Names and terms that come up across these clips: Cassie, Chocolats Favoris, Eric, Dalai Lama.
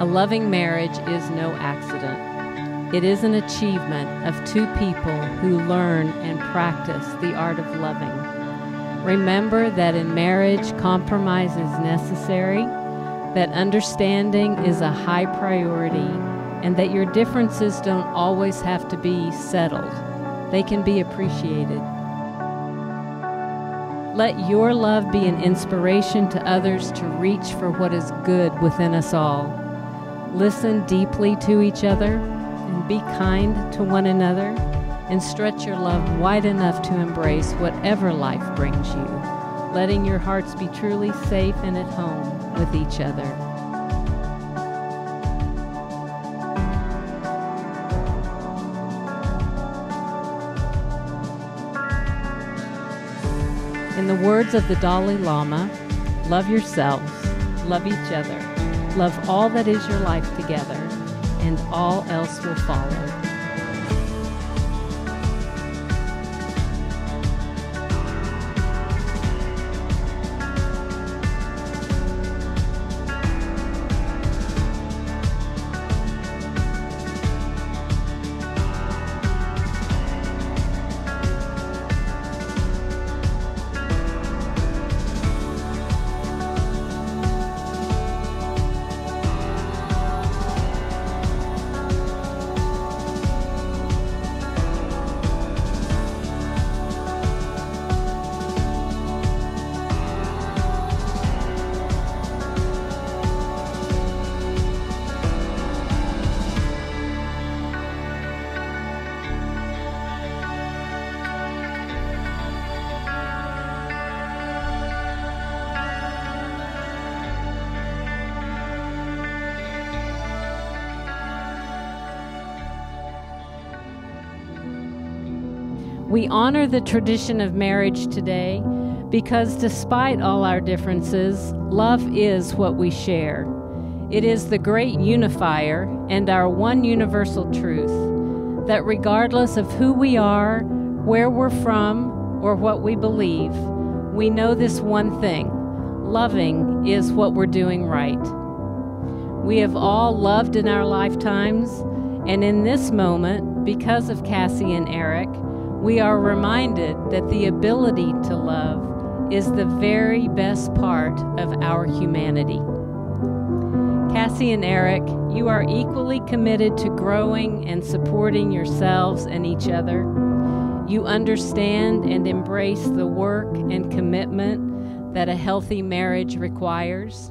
A loving marriage is no accident. It is an achievement of two people who learn and practice the art of loving. Remember that in marriage, compromise is necessary, that understanding is a high priority, and that your differences don't always have to be settled. They can be appreciated. Let your love be an inspiration to others to reach for what is good within us all. Listen deeply to each other and be kind to one another and stretch your love wide enough to embrace whatever life brings you, letting your hearts be truly safe and at home with each other. In the words of the Dalai Lama, love yourselves, love each other, love all that is your life together, and all else will follow. We honor the tradition of marriage today because despite all our differences, love is what we share. It is the great unifier and our one universal truth that regardless of who we are, where we're from, or what we believe, we know this one thing: loving is what we're doing right. We have all loved in our lifetimes, and in this moment, because of Cassie and Eric, we are reminded that the ability to love is the very best part of our humanity. Cassie and Eric, you are equally committed to growing and supporting yourselves and each other. You understand and embrace the work and commitment that a healthy marriage requires.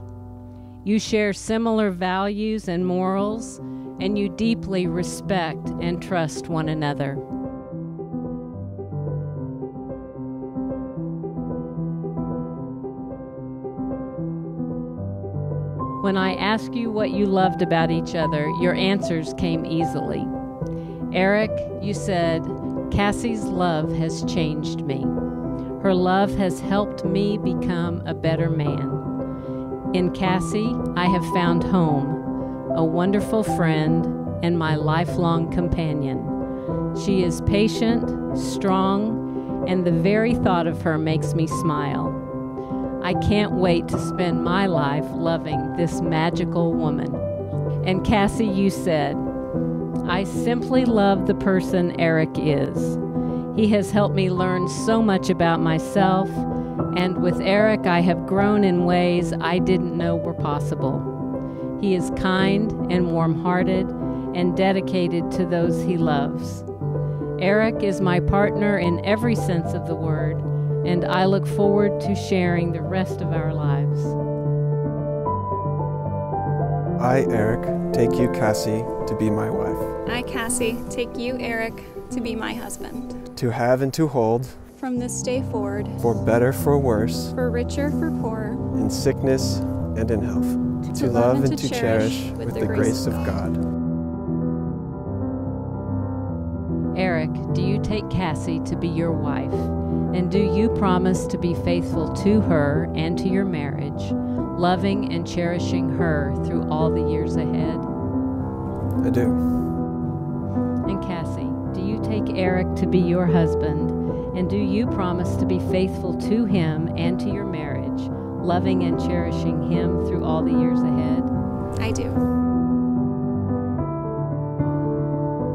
You share similar values and morals, and you deeply respect and trust one another. When I asked you what you loved about each other, your answers came easily. Eric, you said, "Cassie's love has changed me. Her love has helped me become a better man. In Cassie, I have found home, a wonderful friend, and my lifelong companion. She is patient, strong, and the very thought of her makes me smile. I can't wait to spend my life loving this magical woman." And Cassie, you said, "I simply love the person Eric is. He has helped me learn so much about myself, and with Eric, I have grown in ways I didn't know were possible. He is kind and warm-hearted and dedicated to those he loves. Eric is my partner in every sense of the word, and I look forward to sharing the rest of our lives." I, Eric, take you, Cassie, to be my wife. I, Cassie, take you, Eric, to be my husband. To have and to hold. From this day forward. For better, for worse. For richer, for poorer. In sickness and in health. To love and to cherish with the grace of God. Eric, do you take Cassie to be your wife? And do you promise to be faithful to her and to your marriage, loving and cherishing her through all the years ahead? I do. And Cassie, do you take Eric to be your husband? And do you promise to be faithful to him and to your marriage, loving and cherishing him through all the years ahead? I do.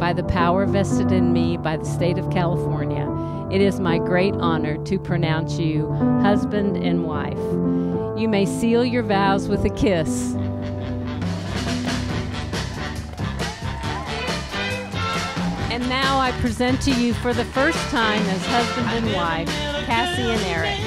by the power vested in me by the state of California, it is my great honor to pronounce you husband and wife. You may seal your vows with a kiss. And now I present to you for the first time as husband and wife, Cassie and Eric.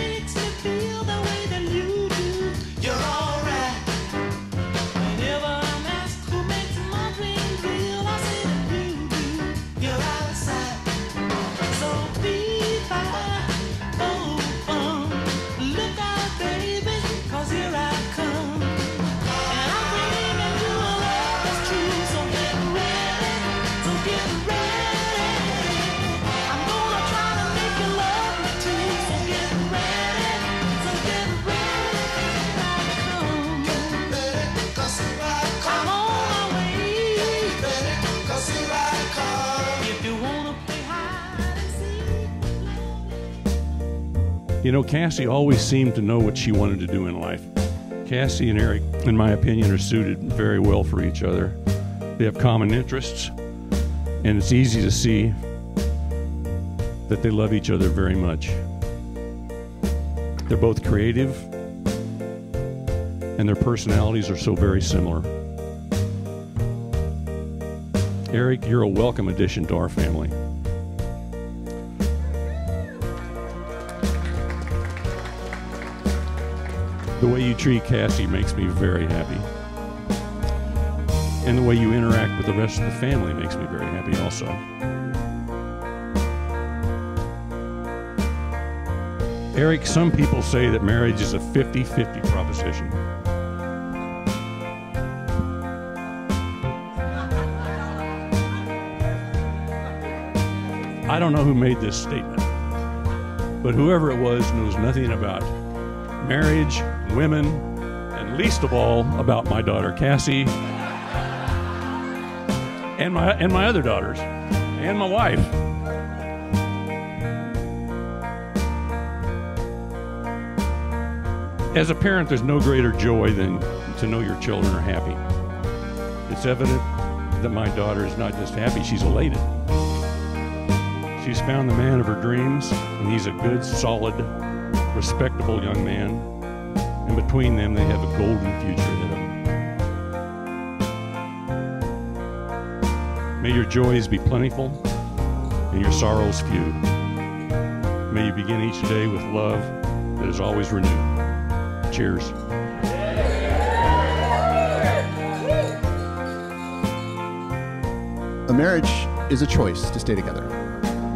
You know, Cassie always seemed to know what she wanted to do in life. Cassie and Eric, in my opinion, are suited very well for each other. They have common interests, and it's easy to see that they love each other very much. They're both creative, and their personalities are so very similar. Eric, you're a welcome addition to our family. The way you treat Cassie makes me very happy. And the way you interact with the rest of the family makes me very happy also. Eric, some people say that marriage is a 50-50 proposition. I don't know who made this statement, but whoever it was knows nothing about marriage, women, and least of all about my daughter Cassie and my other daughters and my wife. As a parent, there's no greater joy than to know your children are happy. It's evident that my daughter is not just happy, she's elated. She's found the man of her dreams, and he's a good, solid, respectable young man, and between them they have a golden future ahead of them. May your joys be plentiful and your sorrows few. May you begin each day with love that is always renewed. Cheers. A marriage is a choice to stay together.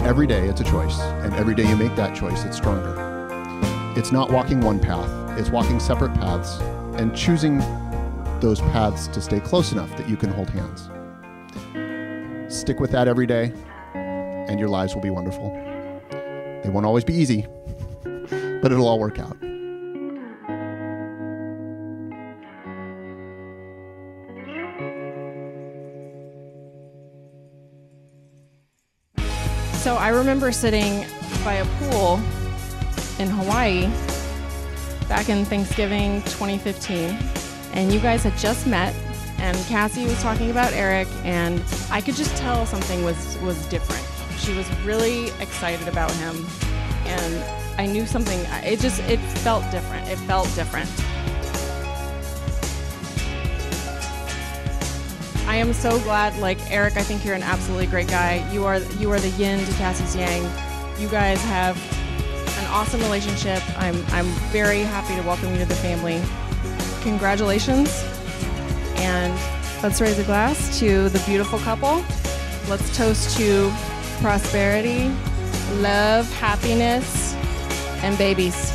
Every day it's a choice, and every day you make that choice, it's stronger. It's not walking one path, it's walking separate paths and choosing those paths to stay close enough that you can hold hands. Stick with that every day, and your lives will be wonderful. They won't always be easy, but it'll all work out. So I remember sitting by a pool in Hawaii back in Thanksgiving 2015, and you guys had just met, and Cassie was talking about Eric, and I could just tell something was different. She was really excited about him, and I knew something. It felt different. It felt different. I am so glad. Like, Eric, I think you're an absolutely great guy. You are the yin to Cassie's yang. You guys have an awesome relationship. I'm very happy to welcome you to the family. Congratulations, and let's raise a glass to the beautiful couple. Let's toast to prosperity, love, happiness, and babies.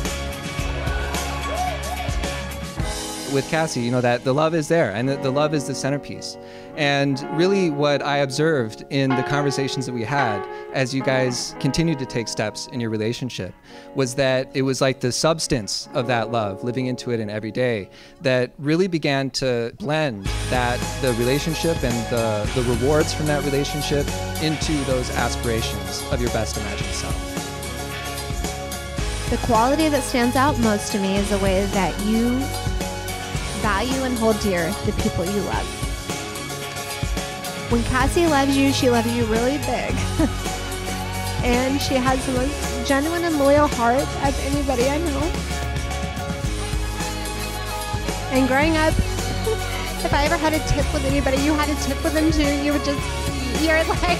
With Cassie, you know that the love is there, and that the love is the centerpiece. And really what I observed in the conversations that we had as you guys continued to take steps in your relationship was that it was like the substance of that love, living into it in every day, that really began to blend that the relationship and the rewards from that relationship into those aspirations of your best imagined self. The quality that stands out most to me is the way that you value and hold dear the people you love. When Cassie loves you, she loves you really big. And she has the most genuine and loyal heart of anybody I know. And growing up, if I ever had a tiff with anybody, you had a tiff with them too. You would just, you're like,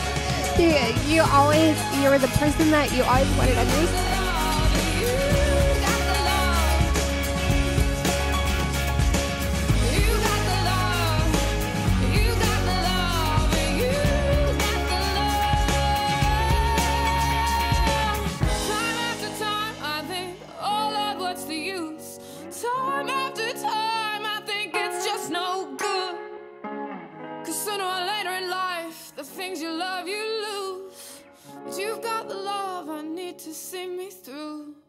you always, you were the person that you always wanted on your side. You've got the love I need to see me through.